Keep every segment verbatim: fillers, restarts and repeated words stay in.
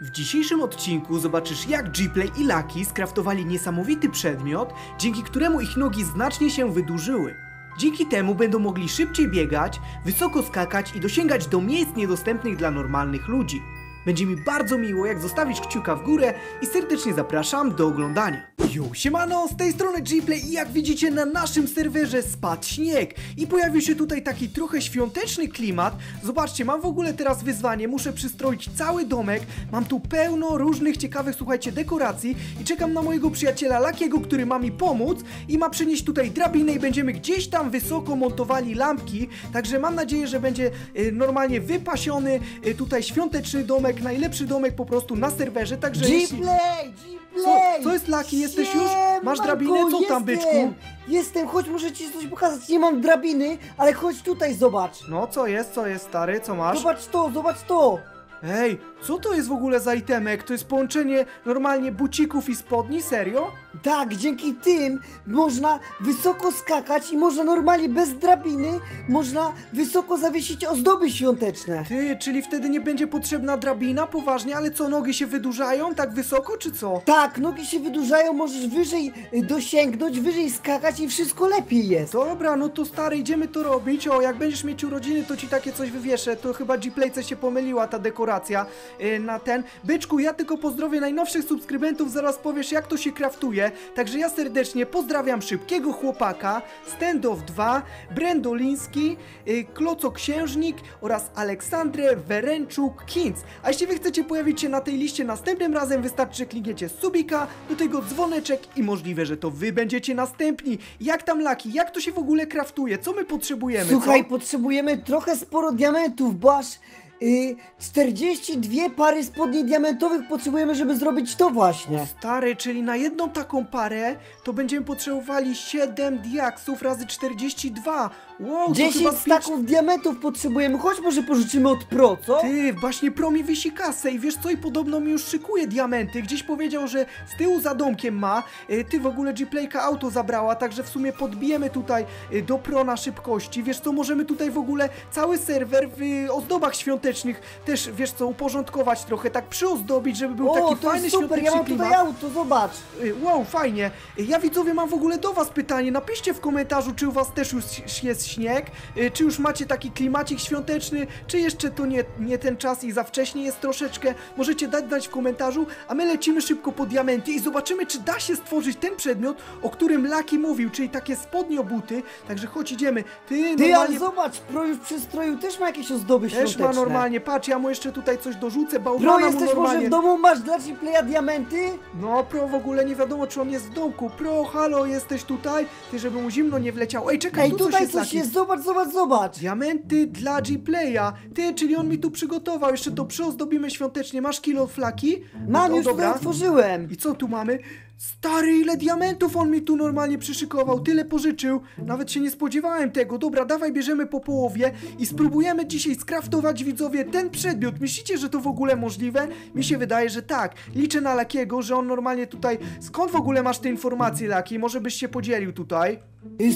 W dzisiejszym odcinku zobaczysz, jak GPlay i Laki skraftowali niesamowity przedmiot, dzięki któremu ich nogi znacznie się wydłużyły. Dzięki temu będą mogli szybciej biegać, wysoko skakać i dosięgać do miejsc niedostępnych dla normalnych ludzi. Będzie mi bardzo miło, jak zostawisz kciuka w górę i serdecznie zapraszam do oglądania. Yo, siemano, z tej strony GPlay i jak widzicie, na naszym serwerze spadł śnieg i pojawił się tutaj taki trochę świąteczny klimat. Zobaczcie, mam w ogóle teraz wyzwanie, muszę przystroić cały domek, mam tu pełno różnych ciekawych, słuchajcie, dekoracji i czekam na mojego przyjaciela Lakiego, który ma mi pomóc i ma przynieść tutaj drabinę i będziemy gdzieś tam wysoko montowali lampki, także mam nadzieję, że będzie y, normalnie wypasiony y, tutaj świąteczny domek, najlepszy domek po prostu na serwerze, także GPlay, jeśli... GPlay! Co, co jest, Laki? Jesteś już? Masz drabinę? Co jestem, tam, byczku? Jestem, chodź, muszę ci coś pokazać. Nie mam drabiny, ale chodź tutaj, zobacz. No, co jest, co jest, stary? Co masz? Zobacz to, zobacz to! Ej, co to jest w ogóle za itemek? To jest połączenie normalnie bucików i spodni? Serio? Tak, dzięki tym można wysoko skakać i można normalnie bez drabiny można wysoko zawiesić ozdoby świąteczne. Ty, czyli wtedy nie będzie potrzebna drabina? Poważnie, ale co, nogi się wydłużają tak wysoko, czy co? Tak, nogi się wydłużają, możesz wyżej dosięgnąć, wyżej skakać i wszystko lepiej jest. Dobra, no to stary, idziemy to robić. O, jak będziesz mieć urodziny, to ci takie coś wywieszę. To chyba GPlayce się pomyliła ta dekoracja yy, na ten. Byczku, ja tylko pozdrowię najnowszych subskrybentów, zaraz powiesz, jak to się kraftuje. Także ja serdecznie pozdrawiam szybkiego chłopaka, Stand-Off dwa, Brendolinski, yy, Kloco Księżnik oraz Aleksandrę Werenczuk-Kinz. A jeśli wy chcecie pojawić się na tej liście następnym razem, wystarczy, że klikniecie subika, do tego dzwoneczek i możliwe, że to wy będziecie następni. Jak tam, Laki? Jak to się w ogóle kraftuje? Co my potrzebujemy? Słuchaj, co? Potrzebujemy trochę sporo diamentów, bo aż... czterdzieści dwie pary spodni diamentowych potrzebujemy, żeby zrobić to właśnie. Stary, czyli na jedną taką parę to będziemy potrzebowali siedem diaksów razy czterdzieści dwa. Wow, dziesięć staków diamentów potrzebujemy, choć może pożyczymy od Pro, co? Ty, właśnie Pro mi wisi kasę i wiesz co, i podobno mi już szykuje diamenty. Gdzieś powiedział, że z tyłu za domkiem ma. Ty, w ogóle GPlayka auto zabrała, także w sumie podbijemy tutaj do Pro na szybkości. Wiesz co, możemy tutaj w ogóle cały serwer w ozdobach świątecznych też, wiesz co, uporządkować trochę, tak przyozdobić, żeby był o, taki to fajny super, świąteczny ja mam klimat. Tutaj auto, zobacz. Wow, fajnie. Ja, widzowie, mam w ogóle do was pytanie. Napiszcie w komentarzu, czy u was też już jest śnieg, czy już macie taki klimacik świąteczny, czy jeszcze to nie, nie ten czas i za wcześnie jest troszeczkę. Możecie dać znać w komentarzu, a my lecimy szybko po diamenty i zobaczymy, czy da się stworzyć ten przedmiot, o którym Laki mówił, czyli takie spodnio buty, także chodź, idziemy. Ty, Ty normalnie... ale zobacz, Pro już przystroił, też ma jakieś ozdoby też świąteczne. Też ma normalnie, patrz, ja mu jeszcze tutaj coś dorzucę, bałwana Pro, jesteś normalnie... może w domu, masz dla GPlaya diamenty? No, Pro w ogóle nie wiadomo, czy on jest w domku. Pro, halo, jesteś tutaj? Ty, żeby mu zimno nie wleciał. Ej, czekaj, Ej, tu tutaj coś jest, zobacz, zobacz, zobacz! Diamenty dla GPlaya. Ty, czyli on mi tu przygotował. Jeszcze to przyozdobimy świątecznie. Masz kilo flaki? Mam, no, już to otworzyłem. I co tu mamy? Stary, ile diamentów on mi tu normalnie przyszykował, tyle pożyczył, nawet się nie spodziewałem tego. Dobra, dawaj, bierzemy po połowie i spróbujemy dzisiaj skraftować, widzowie, ten przedmiot. Myślicie, że to w ogóle możliwe? Mi się wydaje, że tak. Liczę na Lakiego, że on normalnie tutaj... Skąd w ogóle masz te informacje, Laki? Może byś się podzielił tutaj?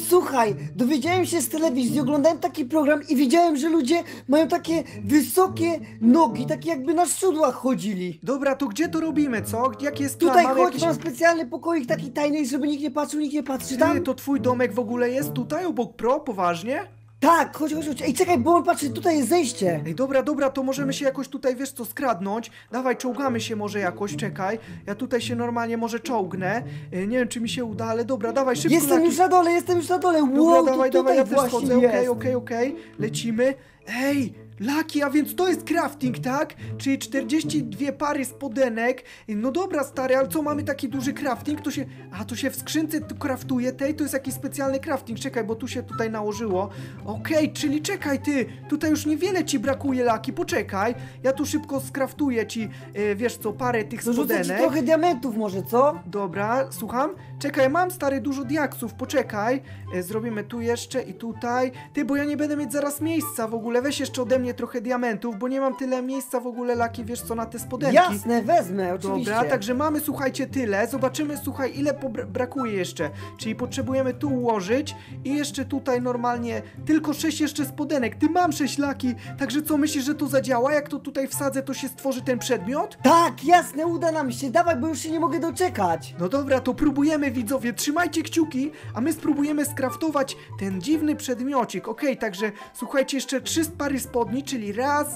Słuchaj, dowiedziałem się z telewizji, oglądałem taki program i widziałem, że ludzie mają takie wysokie nogi, takie jakby na szczudłach chodzili. Dobra, to gdzie to robimy, co? Jak jest plan? Tutaj chodź, mam specjalnie pokoik taki tajny, żeby nikt nie patrzył, nikt nie patrzy tam. Ty, to twój domek w ogóle jest tutaj obok Pro? Poważnie? Tak, chodź, chodź, chodź. Ej, czekaj, bo on patrzy, tutaj jest zejście. Ej, dobra, dobra, to możemy się jakoś tutaj, wiesz co, skradnąć. Dawaj, czołgamy się może jakoś, czekaj. Ja tutaj się normalnie może czołgnę. E, nie wiem, czy mi się uda, ale dobra, dawaj, szybko. Jestem laki... już na dole, jestem już na dole. Dobra, wow, dawaj, to dawaj, ja też chodzę, okej, okej, okej. Lecimy. Ej! Laki, a więc to jest crafting, tak? Czyli czterdzieści dwie pary spodenek. No dobra, stary, ale co, mamy taki duży crafting? To się... A, to się w skrzynce tu kraftuje tej? To jest jakiś specjalny crafting. Czekaj, bo tu się tutaj nałożyło. Okej, okay, czyli czekaj, ty. Tutaj już niewiele ci brakuje, Laki. Poczekaj. Ja tu szybko skraftuję ci, yy, wiesz co, parę tych spodenek. Dorzucę ci trochę diamentów może, co? Dobra, słucham. Czekaj, mam, stary, dużo diaksów. Poczekaj. Yy, zrobimy tu jeszcze i tutaj. Ty, bo ja nie będę mieć zaraz miejsca w ogóle. Weź jeszcze ode mnie mnie trochę diamentów, bo nie mam tyle miejsca w ogóle, Laki, wiesz co, na te spodenki. Jasne, wezmę, oczywiście. Dobra, także mamy, słuchajcie, tyle. Zobaczymy, słuchaj, ile brakuje jeszcze. Czyli potrzebujemy tu ułożyć i jeszcze tutaj normalnie tylko sześć jeszcze spodenek. Ty mam sześć, Laki, także co, myślisz, że to zadziała? Jak to tutaj wsadzę, to się stworzy ten przedmiot? Tak, jasne, uda nam się. Dawaj, bo już się nie mogę doczekać. No dobra, to próbujemy, widzowie. Trzymajcie kciuki, a my spróbujemy skraftować ten dziwny przedmiocik. Okej, okay, także słuchajcie, jeszcze trzy pary spodni, czyli raz,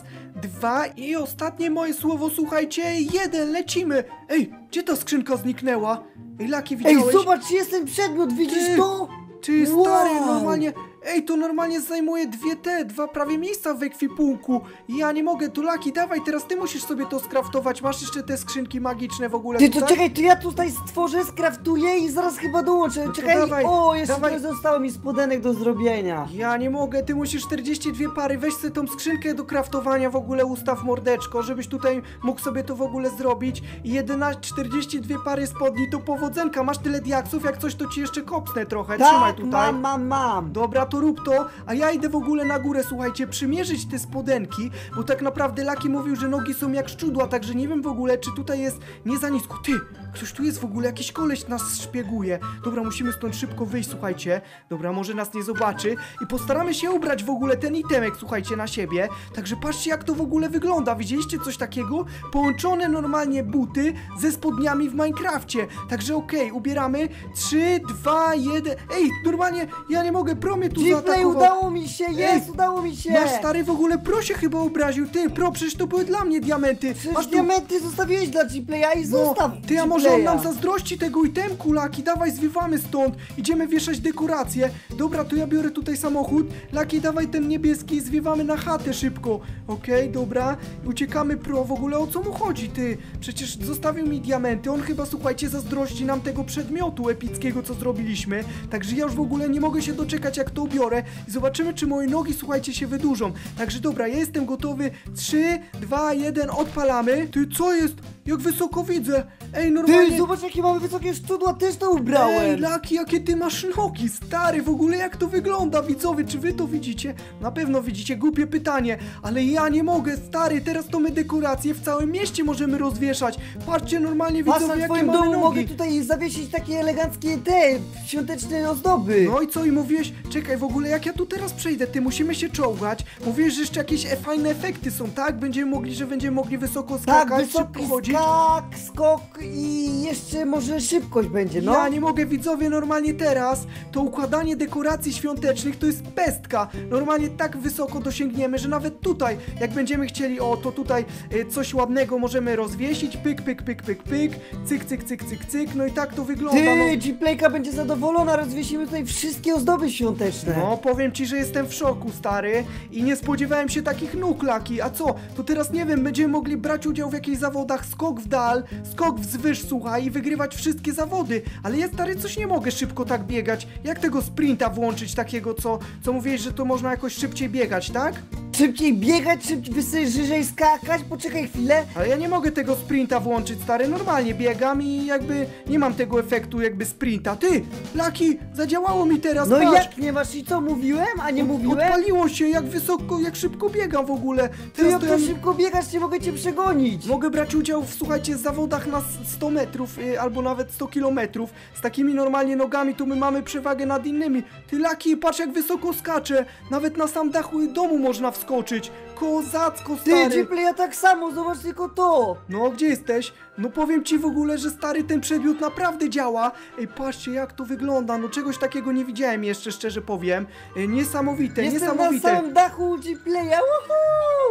dwa i ostatnie moje słowo, słuchajcie, jeden, lecimy. Ej, gdzie ta skrzynka zniknęła? Ej, Laki, widziałeś? Ej, zobacz, jest ten przedmiot, widzisz ty, to? Ty, stary, wow. normalnie... Ej, to normalnie zajmuje dwie te, dwa prawie miejsca w ekwipunku. Ja nie mogę, tu Laki, dawaj, teraz ty musisz sobie to skraftować. Masz jeszcze te skrzynki magiczne w ogóle. Ty, to czekaj, to ja tutaj stworzę, skraftuję i zaraz chyba dołączę. No czekaj, dawaj, o, jeszcze dawaj. Trochę zostało mi spodenek do zrobienia. Ja nie mogę, ty musisz czterdzieści dwie pary, weź sobie tą skrzynkę do kraftowania w ogóle, ustaw mordeczko, żebyś tutaj mógł sobie to w ogóle zrobić. I czterdzieści dwie pary spodni, to powodzenka, masz tyle diaksów, jak coś to ci jeszcze kopsnę trochę, tak, trzymaj tutaj. mam, mam, mam. Dobra, to rób to, a ja idę w ogóle na górę, słuchajcie, przymierzyć te spodenki, bo tak naprawdę Laki mówił, że nogi są jak szczudła, także nie wiem w ogóle, czy tutaj jest nie za nisko. Ty, ktoś tu jest w ogóle, jakiś koleś nas szpieguje. Dobra, musimy stąd szybko wyjść, słuchajcie. Dobra, może nas nie zobaczy i postaramy się ubrać w ogóle ten itemek, słuchajcie, na siebie. Także patrzcie, jak to w ogóle wygląda. Widzieliście coś takiego? Połączone normalnie buty ze spodniami w Minecrafcie. Także okej, okay, ubieramy. trzy, dwa, jeden... Ej, normalnie, ja nie mogę, pro mnie tu GPlay, udało mi się, jest, Ej, udało mi się. Nasz stary w ogóle pro się chyba obraził. Ty, pro, przecież to były dla mnie diamenty. Przecież Masz diamenty tu... zostawiłeś dla GPlaya i no, zostaw Ty, a może on nam zazdrości tego itemku, Laki. Dawaj, zwiewamy stąd, idziemy wieszać dekoracje. Dobra, to ja biorę tutaj samochód. Laki, dawaj ten niebieski i zwiewamy na chatę szybko. Okej, okay, dobra. Uciekamy, pro, w ogóle o co mu chodzi, ty? Przecież zostawił mi diamenty. On chyba, słuchajcie, zazdrości nam tego przedmiotu epickiego, co zrobiliśmy. Także ja już w ogóle nie mogę się doczekać, jak to ubiorę i zobaczymy, czy moje nogi, słuchajcie, się wydłużą. Także dobra, ja jestem gotowy. trzy, dwa, jeden, odpalamy. Ty, co jest? Jak wysoko widzę. Ej, normalnie... Ty, zobacz, jakie mamy wysokie szczudła, też to ubrałem. Ej, Laki, jakie ty masz nogi, stary, w ogóle jak to wygląda, widzowie, czy wy to widzicie? Na pewno widzicie, głupie pytanie, ale ja nie mogę, stary, teraz to my dekoracje w całym mieście możemy rozwieszać. Patrzcie, normalnie, widzowie, jakie mamy nogi. Domu mogę tutaj zawiesić takie eleganckie te świąteczne ozdoby. No i co, i mówiłeś, czekaj, w ogóle jak ja tu teraz przejdę, ty, musimy się czołgać. Mówiłeś, że jeszcze jakieś fajne efekty są, tak? Będziemy mogli, że będziemy mogli wysoko skakać, tak, szybko chodzić. Tak, skok. I jeszcze może szybkość będzie, no? Ja nie mogę, widzowie, normalnie teraz to układanie dekoracji świątecznych to jest pestka. Normalnie tak wysoko dosięgniemy, że nawet tutaj, jak będziemy chcieli, o, to tutaj y, coś ładnego możemy rozwiesić. Pyk, pyk, pyk, pyk, pyk. Cyk, cyk, cyk, cyk, cyk. No i tak to wygląda. Ty, no. GPlayka będzie zadowolona, rozwiesimy tutaj wszystkie ozdoby świąteczne. No, powiem ci, że jestem w szoku, stary. I nie spodziewałem się takich nóg, Laki. A co? To teraz, nie wiem, będziemy mogli brać udział w jakichś zawodach skok w dal, skok w zwyż, słuchaj, i wygrywać wszystkie zawody. Ale ja, stary, coś nie mogę szybko tak biegać. Jak tego sprinta włączyć takiego, co, co mówiłeś, że to można jakoś szybciej biegać, tak? Szybciej biegać, szybciej wyżej skakać, poczekaj chwilę. Ale ja nie mogę tego sprinta włączyć, stary, normalnie biegam i jakby nie mam tego efektu jakby sprinta. Ty, Laki, zadziałało mi teraz, No patrz. Jak nie masz i co, mówiłem, a nie Od, mówiłem? Odpaliło się, jak wysoko, jak szybko biegam w ogóle. Ty, jak to ja... szybko biegasz, nie mogę cię przegonić. Mogę brać udział w, słuchajcie, w zawodach na sto metrów y, albo nawet sto kilometrów. Z takimi normalnie nogami to my mamy przewagę nad innymi. Ty, Laki, patrz, jak wysoko skaczę. Nawet na sam dachu domu można wskoczyć. Skoczyć. Kozacko, stary. Ty, GPlay, ja tak samo, zobacz tylko to. No, gdzie jesteś? No powiem ci w ogóle, że, stary, ten przedmiot naprawdę działa. Ej, patrzcie, jak to wygląda. No czegoś takiego nie widziałem jeszcze, szczerze powiem. Ej, niesamowite, Jestem niesamowite. Jestem na samym dachu GPlaya.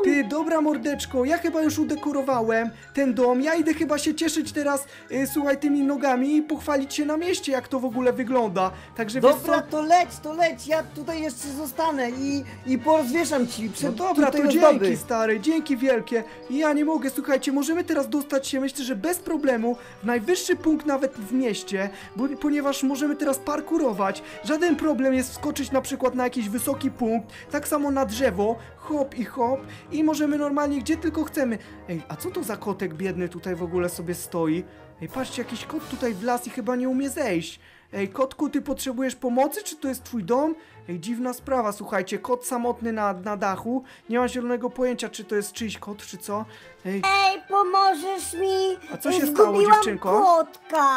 Ty, dobra, mordeczko, ja chyba już udekorowałem ten dom. Ja idę chyba się cieszyć teraz, e, słuchaj, tymi nogami i pochwalić się na mieście, jak to w ogóle wygląda. Także Dobra, wiesz, to leć, to leć, ja tutaj jeszcze zostanę i, i porozwieszam ci. No dobra, to dzięki, zdoby. stary, dzięki wielkie. Ja nie mogę, słuchajcie, możemy teraz dostać się, myślę, że bez problemu w najwyższy punkt nawet w mieście, bo, ponieważ możemy teraz parkurować. Żaden problem jest wskoczyć na przykład na jakiś wysoki punkt, tak samo na drzewo, hop i hop, i możemy normalnie gdzie tylko chcemy. Ej, a co to za kotek biedny tutaj w ogóle sobie stoi? Ej, patrzcie, jakiś kot tutaj wlazł i chyba nie umie zejść. Ej, kotku, ty potrzebujesz pomocy? Czy to jest twój dom? Ej, dziwna sprawa, słuchajcie, kot samotny na, na dachu. Nie mam zielonego pojęcia, czy to jest czyjś kot, czy co. Ej, Ej pomożesz mi? A co się Zgubiłam stało, dziewczynko? kotka.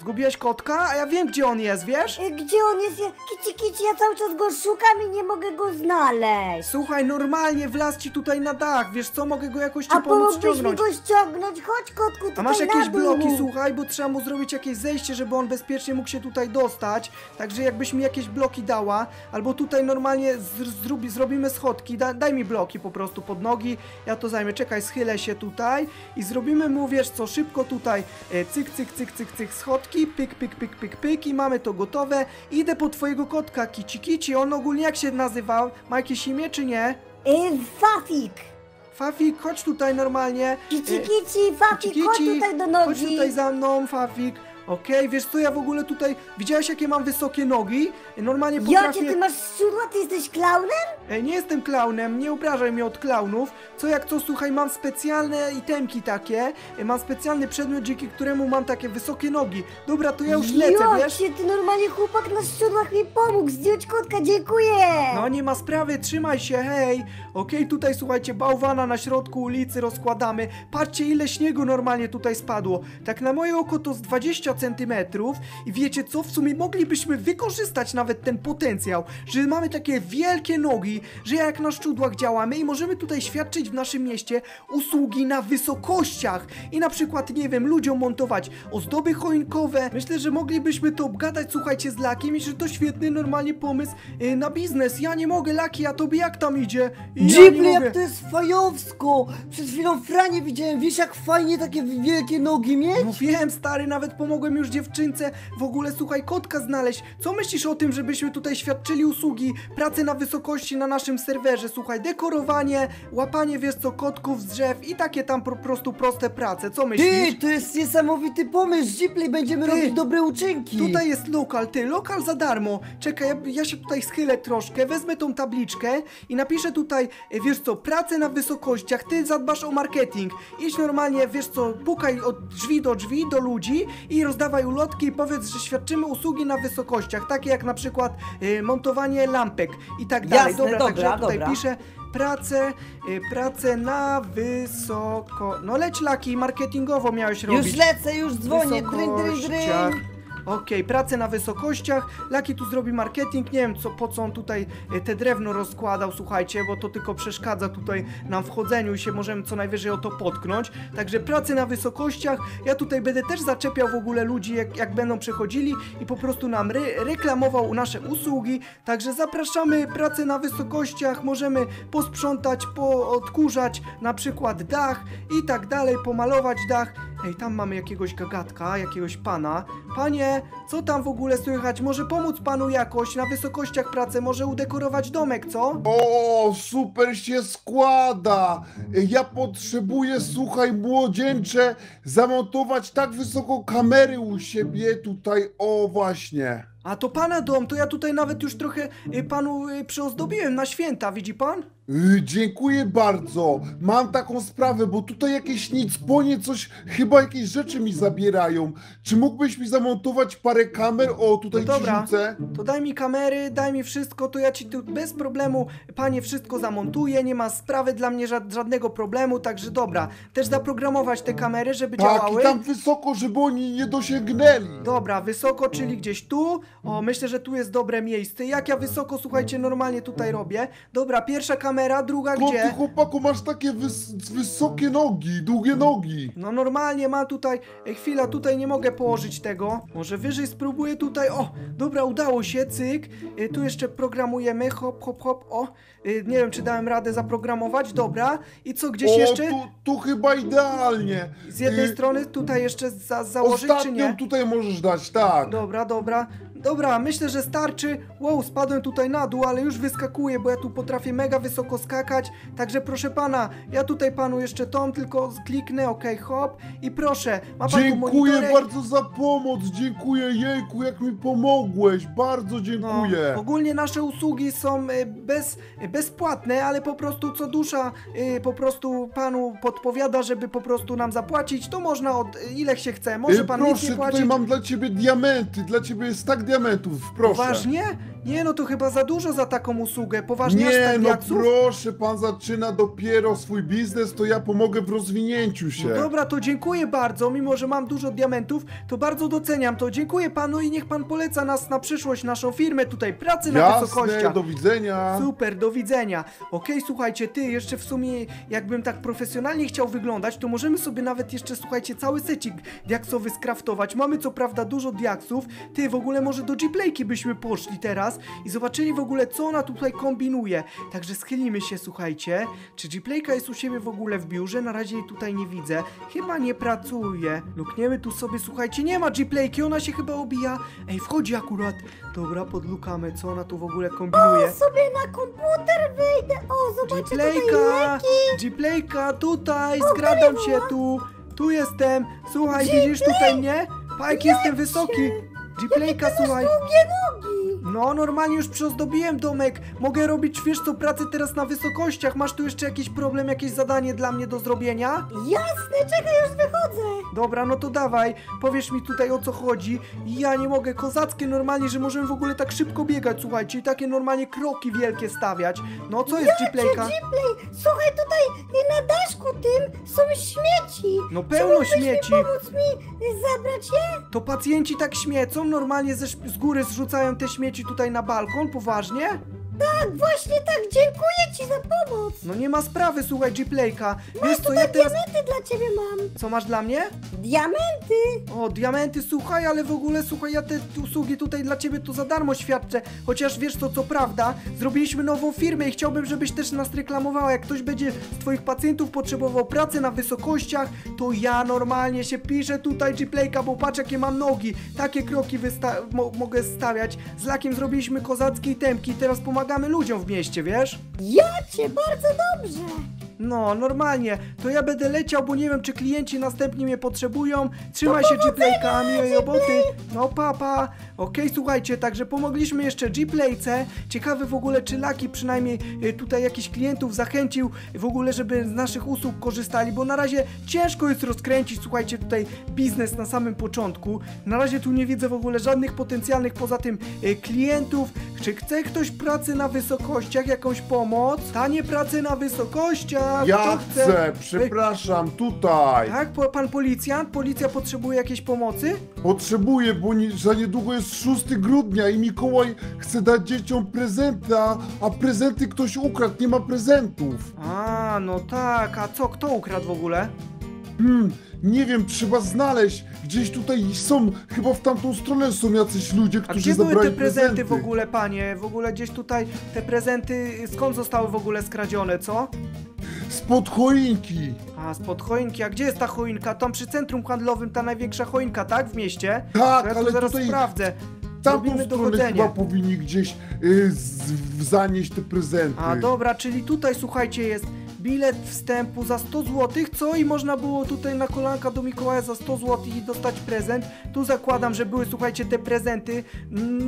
Zgubiłaś kotka? A ja wiem, gdzie on jest, wiesz? Ej, gdzie on jest? Kici, kici, ja cały czas go szukam i nie mogę go znaleźć. Słuchaj, normalnie wlazł ci tutaj na dach, wiesz co, mogę go jakoś ci A pomóc ściągnąć. A pomógłbyś mi go ściągnąć? Chodź, kotku, tutaj. A masz jakieś bloki, słuchaj, bo trzeba mu zrobić jakieś zejście, żeby on bezpiecznie mógł się tutaj dostać, także jakbyś mi jakieś bloki dała, albo tutaj normalnie zr zrobimy schodki, da daj mi bloki po prostu pod nogi, ja to zajmę, czekaj, schylę się tutaj i zrobimy mu, wiesz co, szybko tutaj e, cyk, cyk, cyk, cyk, cyk, schodki, pyk, pyk, pyk, pyk, pyk i mamy to gotowe. Idę po twojego kotka, kici, kici, on ogólnie jak się nazywał, ma jakieś imię czy nie? Fafik. Fafik, chodź tutaj normalnie. Kici, e, kici, Fafik, kici, chodź tutaj do nogi. Chodź tutaj za mną, Fafik. Okej, okay, wiesz co, ja w ogóle tutaj... Widziałeś, jakie mam wysokie nogi? Normalnie potrafię... Jocie, ty masz szczudła? Ty jesteś klaunem? Nie jestem klaunem, nie obrażaj mnie od klaunów. Co jak co, słuchaj, mam specjalne itemki takie. Mam specjalny przedmiot, dzięki któremu mam takie wysokie nogi. Dobra, to ja już lecę, Jocie, wiesz? Jocie, ty normalnie chłopak na szczudłach mi pomógł. Zdjąć kotka, dziękuję! No nie ma sprawy, trzymaj się, hej! Okej, okay, tutaj słuchajcie, bałwana na środku ulicy rozkładamy. Patrzcie, ile śniegu normalnie tutaj spadło. Tak na moje oko to z dwadzieścia centymetrów i wiecie co, w sumie moglibyśmy wykorzystać nawet ten potencjał, że mamy takie wielkie nogi, że jak na szczudłach działamy i możemy tutaj świadczyć w naszym mieście usługi na wysokościach i na przykład, nie wiem, ludziom montować ozdoby choinkowe. Myślę, że moglibyśmy to obgadać, słuchajcie, z Lakiem i że to świetny normalnie pomysł yy, na biznes. Ja nie mogę, Laki, a tobie jak tam idzie? GPlay, ja jak to jest fajowsko! Przed chwilą Franie widziałem, wiesz jak fajnie takie wielkie nogi mieć? No wiem, stary, nawet pomogłem już dziewczynce w ogóle, słuchaj, kotka znaleźć. Co myślisz o tym, żebyśmy tutaj świadczyli usługi, pracę na wysokości na naszym serwerze, słuchaj, dekorowanie, łapanie, wiesz co, kotków z drzew i takie tam po prostu proste prace, co myślisz? Ty, to jest niesamowity pomysł, GPlay, będziemy ty. robić dobre uczynki. Tutaj jest lokal, ty, lokal za darmo. Czekaj, ja, ja się tutaj schylę troszkę, wezmę tą tabliczkę i napiszę tutaj, wiesz co, pracę na wysokościach, ty zadbasz o marketing, idź normalnie, wiesz co, pukaj od drzwi do drzwi, do ludzi i roz dawaj ulotki i powiedz, że świadczymy usługi na wysokościach, takie jak na przykład y, montowanie lampek i tak dalej. Jasne, dobra, dobra, także ja tutaj dobra. piszę pracę, y, pracę na wysoko... No leć, Laki, marketingowo miałeś robić. Już lecę, już dzwonię, dryń, dryń, dryń. Okej, okay, pracę na wysokościach, Laki tu zrobi marketing, nie wiem co, po co on tutaj te drewno rozkładał, słuchajcie, bo to tylko przeszkadza tutaj nam w chodzeniu i się możemy co najwyżej o to potknąć, także pracę na wysokościach, ja tutaj będę też zaczepiał w ogóle ludzi, jak, jak będą przechodzili i po prostu nam re reklamował nasze usługi, także zapraszamy, pracę na wysokościach, możemy posprzątać, poodkurzać na przykład dach i tak dalej, pomalować dach. Ej, tam mamy jakiegoś gagatka, jakiegoś pana. Panie, co tam w ogóle słychać? Może pomóc panu jakoś na wysokościach pracy? Może udekorować domek, co? O, super się składa. Ja potrzebuję, słuchaj, młodzieńcze, zamontować tak wysoko kamery u siebie tutaj, o właśnie. A to pana dom, to ja tutaj nawet już trochę panu przyozdobiłem na święta, widzi pan? Yy, dziękuję bardzo, mam taką sprawę, bo tutaj jakieś nicponie coś, chyba jakieś rzeczy mi zabierają. Czy mógłbyś mi zamontować parę kamer? O, tutaj no dobra, to daj mi kamery, daj mi wszystko, to ja ci tu bez problemu, panie, wszystko zamontuję, nie ma sprawy dla mnie ża żadnego problemu, także dobra. Też zaprogramować te kamery, żeby tak, działały. Tak, i tam wysoko, żeby oni nie dosięgnęli. Dobra, wysoko, czyli gdzieś tu, o, myślę, że tu jest dobre miejsce. Jak ja wysoko, słuchajcie, normalnie tutaj robię. Dobra, pierwsza kamera. Kamera, druga Kloty, gdzie? Chłopaku, masz takie wys wysokie nogi, długie nogi. No normalnie mam tutaj, e, chwila, tutaj nie mogę położyć tego. Może wyżej spróbuję tutaj, o, dobra, udało się, cyk. E, tu jeszcze programujemy, hop, hop, hop, o. E, nie wiem, czy dałem radę zaprogramować, dobra. I co, gdzieś o, jeszcze? Tu, tu chyba idealnie. Z jednej e, strony tutaj jeszcze za założyć, czy nie? Ostatnią tutaj możesz dać, tak. Dobra, dobra. Dobra, myślę, że starczy. Wow, spadłem tutaj na dół, ale już wyskakuję, bo ja tu potrafię mega wysoko skakać. Także proszę pana, ja tutaj panu jeszcze tą tylko kliknę, okej, okay, hop. I proszę, ma pan Dziękuję tu bardzo za pomoc, dziękuję, jejku, jak mi pomogłeś, bardzo dziękuję. No, ogólnie nasze usługi są bez, bezpłatne, ale po prostu co dusza po prostu panu podpowiada, żeby po prostu nam zapłacić, to można od ile się chce, może pan proszę, nic nie płacić. Proszę, tutaj mam dla ciebie diamenty, dla ciebie jest tak diamentów, proszę. Poważnie? Nie, no to chyba za dużo za taką usługę, poważnie aż tak diaksów? Nie, no proszę, pan zaczyna dopiero swój biznes, to ja pomogę w rozwinięciu się. No dobra, to dziękuję bardzo, mimo że mam dużo diamentów, to bardzo doceniam to, dziękuję panu i niech pan poleca nas na przyszłość, naszą firmę tutaj, pracy Jasne, na wysokościach. Do widzenia. Super, do widzenia. Okej, słuchajcie, ty jeszcze w sumie, jakbym tak profesjonalnie chciał wyglądać, to możemy sobie nawet jeszcze, słuchajcie, cały secik diaksowy skraftować, mamy co prawda dużo diaksów, ty w ogóle może do GPlayki byśmy poszli teraz, i zobaczyli w ogóle, co ona tutaj kombinuje. Także schylimy się, słuchajcie. Czy GPlayka jest u siebie w ogóle w biurze? Na razie jej tutaj nie widzę. Chyba nie pracuje. Lukniemy tu sobie, słuchajcie. Nie ma GPlayki, ona się chyba obija. Ej, wchodzi akurat. Dobra, podlukamy, co ona tu w ogóle kombinuje. O, sobie na komputer wyjdę. O, zobaczcie, GPlayka, GPlayka, tutaj, o, skradam była. się tu. Tu jestem. Słuchaj, G widzisz tutaj mnie? Pajk, jestem wysoki. GPlayka, słuchaj. No, normalnie już przyozdobiłem domek. Mogę robić, wiesz co, pracę teraz na wysokościach. Masz tu jeszcze jakiś problem, jakieś zadanie dla mnie do zrobienia? Jasne, czekaj, już wychodzę. Dobra, no to dawaj. Powiesz mi tutaj, o co chodzi. Ja nie mogę, kozackie normalnie, że możemy w ogóle tak szybko biegać, słuchajcie. I takie normalnie kroki wielkie stawiać. No, co jest, GPlayka? GPlay, słuchaj, tutaj na daszku tym są śmieci. No, pełno śmieci. Czy mógłbyś mi pomóc zabrać je? To pacjenci tak śmiecą, normalnie ze, z góry zrzucają te śmieci tutaj na balkon, poważnie? Tak, właśnie tak, dziękuję ci za pomoc. No nie ma sprawy, słuchaj, GPlayka. Masz Wiesz co, ja teraz... diamenty dla ciebie mam. Co masz dla mnie? Diamenty. O, diamenty, słuchaj, ale w ogóle, słuchaj, ja te usługi tutaj dla ciebie to za darmo świadczę. Chociaż wiesz co, co prawda, zrobiliśmy nową firmę i chciałbym, żebyś też nas reklamowała. Jak ktoś będzie z twoich pacjentów potrzebował pracy na wysokościach, to ja normalnie się piszę tutaj, GPlayka, bo patrz, jakie mam nogi. Takie kroki mo mogę stawiać. Z Lakiem zrobiliśmy kozackie itemki, teraz pomagamy ludziom w mieście, wiesz? Ja cię bardzo dobrze! No, normalnie, to ja będę leciał, bo nie wiem, czy klienci następnie mnie potrzebują. Trzymaj się, GPlayka, miłej roboty. No, papa. Okej, okay, słuchajcie, także pomogliśmy jeszcze GPlayce. Ciekawe w ogóle, czy Laki przynajmniej tutaj jakichś klientów zachęcił w ogóle, żeby z naszych usług korzystali, bo na razie ciężko jest rozkręcić, słuchajcie, tutaj biznes na samym początku. Na razie tu nie widzę w ogóle żadnych potencjalnych poza tym klientów. Czy chce ktoś pracy na wysokościach, jakąś pomoc? Tanie pracy na wysokościach. Ja chcę, przepraszam, tutaj. Tak, po, pan policjant? Policja potrzebuje jakiejś pomocy? Potrzebuje, bo nie, za niedługo jest szóstego grudnia i Mikołaj chce dać dzieciom prezenty, a, a prezenty ktoś ukradł, nie ma prezentów. A, no tak, a co, kto ukradł w ogóle? Hmm, nie wiem, trzeba znaleźć. Gdzieś tutaj są, chyba w tamtą stronę są jacyś ludzie, którzy zabrali prezenty. A gdzie były te prezenty, prezenty w ogóle, panie? W ogóle gdzieś tutaj te prezenty, skąd zostały w ogóle skradzione, co? Spod choinki. A, spod choinki. A gdzie jest ta choinka? Tam przy centrum handlowym ta największa choinka, tak? W mieście? Tak, ja ale zaraz tutaj... sprawdzę. Tamtą stronę chyba powinni gdzieś yy, zanieść te prezenty. A, dobra, czyli tutaj, słuchajcie, jest bilet wstępu za sto złotych, co? I można było tutaj na kolanka do Mikołaja za sto złotych i dostać prezent. Tu zakładam, że były, słuchajcie, te prezenty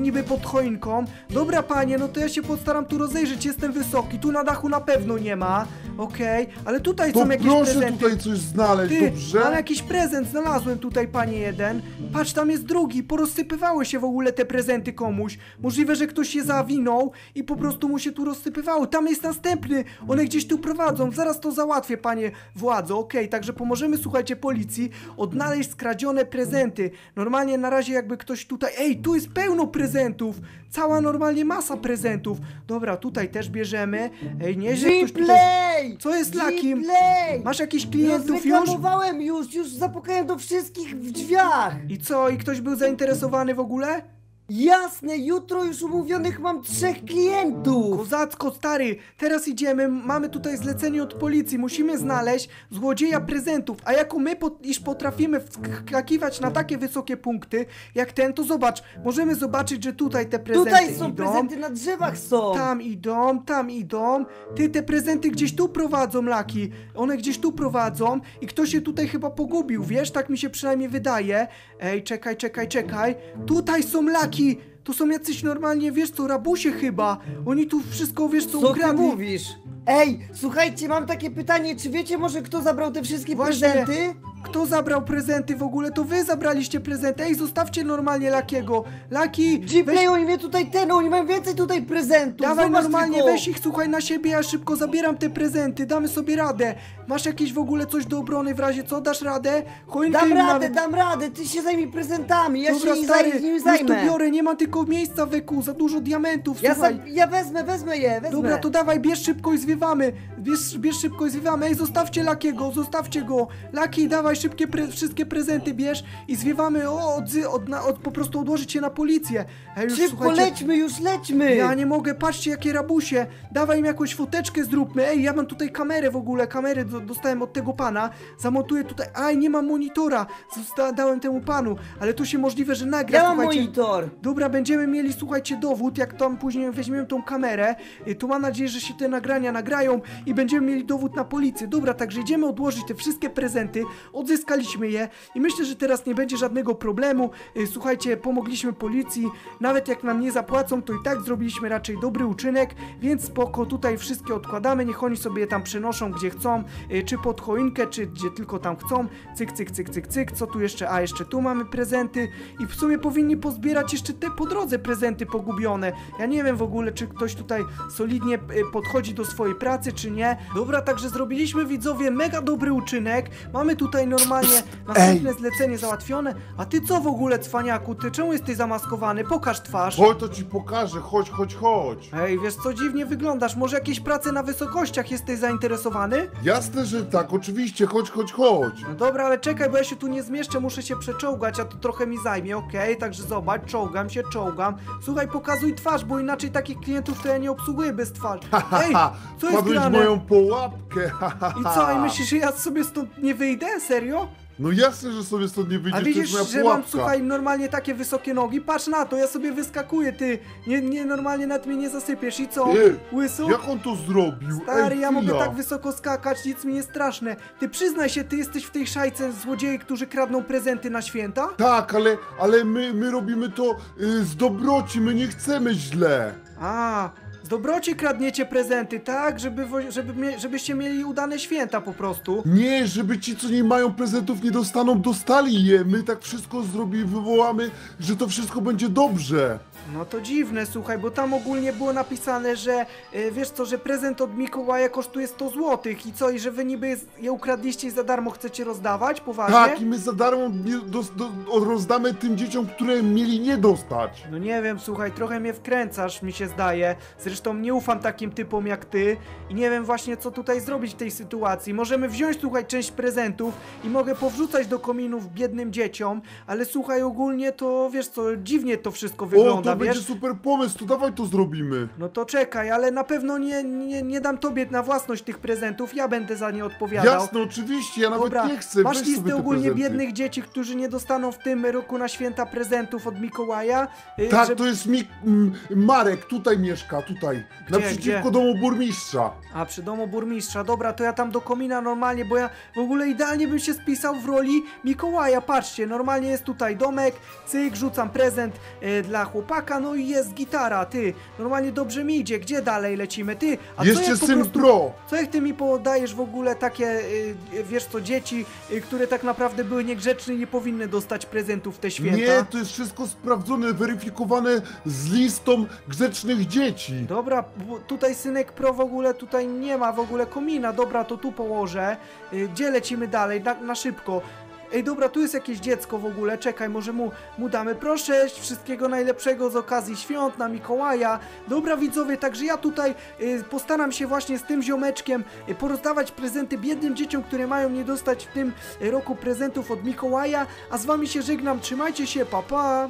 niby pod choinką. Dobra, panie, no to ja się postaram tu rozejrzeć, jestem wysoki, tu na dachu na pewno nie ma. Okej, okay, ale tutaj to są jakieś proszę prezenty. Proszę tutaj coś znaleźć, Ty, dobrze? Ale jakiś prezent znalazłem tutaj, panie, jeden. Patrz, tam jest drugi, porozsypywały się w ogóle te prezenty komuś. Możliwe, że ktoś je zawinął i po prostu mu się tu rozsypywało. Tam jest następny, one gdzieś tu prowadzą. Zaraz to załatwię, panie władzo. Okej, okay, także pomożemy, słuchajcie, policji odnaleźć skradzione prezenty. Normalnie na razie jakby ktoś tutaj... Ej, tu jest pełno prezentów. Cała normalnie masa prezentów. Dobra, tutaj też bierzemy. Ej, nieźle ktoś tutaj... Co jest Lakim? Masz jakichś klientów już? Reklamowałem już, już zapukałem do wszystkich w drzwiach. I co? I ktoś był zainteresowany w ogóle? Jasne, jutro już umówionych mam trzech klientów. Kozacko, stary, teraz idziemy, mamy tutaj zlecenie od policji, musimy znaleźć złodzieja prezentów, a jako my pot iż potrafimy wskakiwać na takie wysokie punkty, jak ten, to zobacz, możemy zobaczyć, że tutaj te prezenty Tutaj są idą, prezenty, na drzewach są. Tam idą, tam idą, ty te prezenty gdzieś tu prowadzą, Laki, one gdzieś tu prowadzą i ktoś się tutaj chyba pogubił, wiesz, tak mi się przynajmniej wydaje. Ej, czekaj, czekaj, czekaj, tutaj są Laki. To są jacyś normalnie, wiesz co, rabusie chyba. Oni tu wszystko, wiesz co, ukradli. Co ty mówisz? Ej, słuchajcie, mam takie pytanie, czy wiecie może kto zabrał te wszystkie Właśnie. prezenty? Kto zabrał prezenty w ogóle? To wy zabraliście prezenty. Ej, zostawcie normalnie Lakiego. Laki, GPlay, weź... oni mnie tutaj ten, oni mają więcej tutaj prezentów. Dawaj Zobacz normalnie, tylko. weź ich, słuchaj, na siebie, ja szybko zabieram te prezenty, damy sobie radę. Masz jakieś w ogóle coś do obrony w razie co? Dasz radę? Choinkę dam radę, nawet... dam radę, ty się zajmij prezentami, ja Dobra, się stary, z nimi zajmę. Dobra, biorę, nie ma tylko miejsca w eku, za dużo diamentów, ja słuchaj. Za... Ja wezmę, wezmę je, wezmę. Dobra, to dawaj, bierz szybko i zwiewamy. Bierz, bierz szybko i zwiewamy. Ej, zostawcie Lakiego, zostawcie go. Laki, dawaj. Szybkie pre wszystkie prezenty bierz i zwiewamy, o, od, od, od, po prostu odłożyć się na policję. Ej, już, Szybko, słuchajcie, lećmy, już lećmy! Ja nie mogę, patrzcie jakie rabusie, dawaj im jakąś foteczkę zróbmy. Ej, ja mam tutaj kamerę w ogóle, kamerę do, dostałem od tego pana, zamontuję tutaj, aj, nie mam monitora, Zosta dałem temu panu, ale tu się możliwe, że nagra. Ja słuchajcie. mam monitor! Dobra, będziemy mieli, słuchajcie, dowód, jak tam później weźmiemy tą kamerę, e, to mam nadzieję, że się te nagrania nagrają i będziemy mieli dowód na policję. Dobra, także idziemy odłożyć te wszystkie prezenty, odzyskaliśmy je i myślę, że teraz nie będzie żadnego problemu. Słuchajcie, pomogliśmy policji, nawet jak nam nie zapłacą, to i tak zrobiliśmy raczej dobry uczynek, więc spoko, tutaj wszystkie odkładamy, niech oni sobie je tam przenoszą gdzie chcą, czy pod choinkę, czy gdzie tylko tam chcą, cyk, cyk, cyk, cyk, cyk, co tu jeszcze, a jeszcze tu mamy prezenty i w sumie powinni pozbierać jeszcze te po drodze prezenty pogubione. Ja nie wiem w ogóle, czy ktoś tutaj solidnie podchodzi do swojej pracy, czy nie. Dobra, także zrobiliśmy, widzowie, mega dobry uczynek, mamy tutaj Tutaj normalnie następne Ej. zlecenie załatwione. A ty co w ogóle, cwaniaku? Ty czemu jesteś zamaskowany? Pokaż twarz. Chodź, to ci pokażę, chodź, chodź, chodź. Ej, wiesz co, dziwnie wyglądasz. Może jakieś prace na wysokościach jesteś zainteresowany? Jasne, że tak, oczywiście, chodź, chodź, chodź. No dobra, ale czekaj, bo ja się tu nie zmieszczę, muszę się przeczołgać, a to trochę mi zajmie, okej? Okay? Także zobacz, czołgam się, czołgam. Słuchaj, pokazuj twarz, bo inaczej takich klientów to ja nie obsługuję bez twarzy. Ej, co jest grane? moją połapkę. I co, i myślisz, że ja sobie stąd nie wyjdę? Serio? No jasne, że sobie stąd nie wyjdziesz, A widzisz, to jest moja pułapka. Że mam, słuchaj, normalnie takie wysokie nogi. Patrz na to, ja sobie wyskakuję, ty. Nie, nie, normalnie nad mnie nie zasypiesz. I co? Ej, Łysu? Jak on to zrobił? Stary, Ej, ja mogę tak wysoko skakać, nic mi nie straszne. Ty przyznaj się, ty jesteś w tej szajce złodziei, którzy kradną prezenty na święta? Tak, ale, ale my, my robimy to y, z dobroci, my nie chcemy źle. A. Dobroci kradniecie prezenty, tak? Żeby, żeby, żebyście mieli udane święta po prostu. Nie, żeby ci, co nie mają prezentów, nie dostaną, dostali je. My tak wszystko zrobimy, wywołamy, że to wszystko będzie dobrze. No to dziwne, słuchaj, bo tam ogólnie było napisane, że yy, wiesz co, że prezent od Mikołaja kosztuje sto złotych i co, i że wy niby je ukradliście i za darmo chcecie rozdawać, poważnie? Tak, i my za darmo do, do, rozdamy tym dzieciom, które mieli nie dostać. No nie wiem, słuchaj, trochę mnie wkręcasz, mi się zdaje. Zresztą nie ufam takim typom jak ty i nie wiem właśnie, co tutaj zrobić w tej sytuacji. Możemy wziąć, słuchaj, część prezentów i mogę powrzucać do kominów biednym dzieciom, ale słuchaj, ogólnie to, wiesz co, dziwnie to wszystko wygląda. O, to będzie super pomysł, to dawaj to zrobimy. No to czekaj, ale na pewno nie, nie, nie dam tobie na własność tych prezentów, ja będę za nie odpowiadał. Jasne, oczywiście, ja nawet Dobra, nie chcę. Masz listę ogólnie biednych dzieci, którzy nie dostaną w tym roku na święta prezentów od Mikołaja. Tak, że... to jest Mik Marek, tutaj mieszka, tutaj. Gdzie, naprzeciwko gdzie? domu burmistrza. A, przy domu burmistrza, dobra, to ja tam do komina normalnie, bo ja w ogóle idealnie bym się spisał w roli Mikołaja, patrzcie, normalnie jest tutaj domek, cyk, rzucam prezent e, dla chłopaka. No i jest gitara, ty. Normalnie dobrze mi idzie. Gdzie dalej lecimy, ty? A co jak po prostu, pro. Co jak ty mi podajesz w ogóle takie, yy, wiesz co, dzieci, yy, które tak naprawdę były niegrzeczne i nie powinny dostać prezentów w te święta? Nie, to jest wszystko sprawdzone, weryfikowane z listą grzecznych dzieci. Dobra, tutaj synek pro w ogóle, tutaj nie ma w ogóle komina. Dobra, to tu położę. Yy, gdzie lecimy dalej? Na, na szybko. Ej, dobra, tu jest jakieś dziecko w ogóle, czekaj, może mu, mu damy. Proszę, wszystkiego najlepszego z okazji świąt na Mikołaja. Dobra, widzowie, także ja tutaj y, postaram się właśnie z tym ziomeczkiem y, porozdawać prezenty biednym dzieciom, które mają nie dostać w tym roku prezentów od Mikołaja. A z wami się żegnam, trzymajcie się, pa, pa!